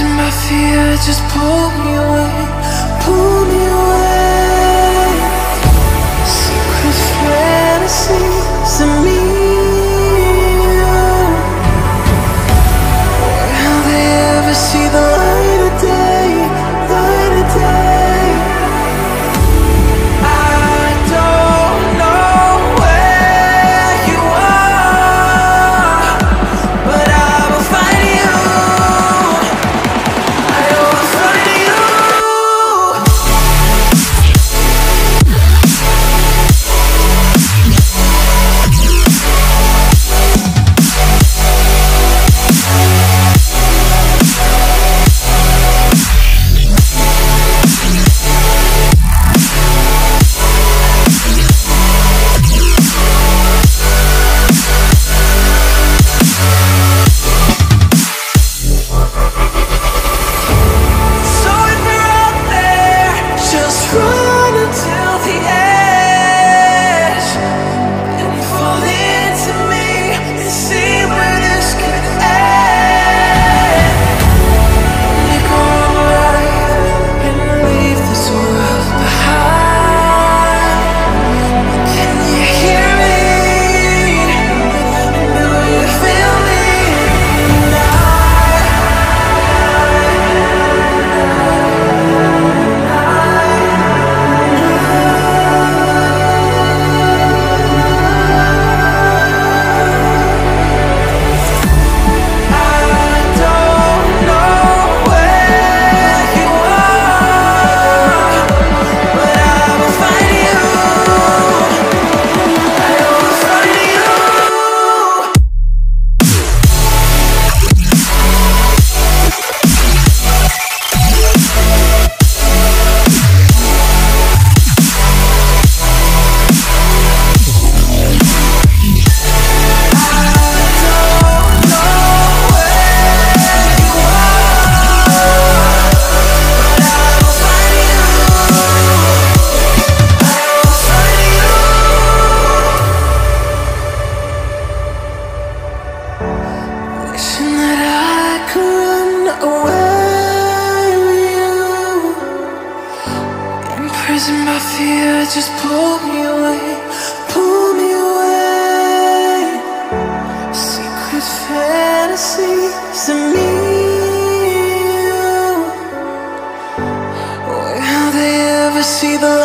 and my fear just pull me away, pull me away. Secret fantasies of me and you, will they ever see the light of day, light of day? I don't know where you are, but I will find you. I will find you. So if you're out there, just run until the edge and fall into me and see where this could end. Make one right and leave this world behind. Can you hear me? Do you feel me? And I don't know where you are, but I will find you. I will find you. Wishing that I could run away with you, imprison my fear, just pull me away. Secret fantasies of me and you, will they ever see the light?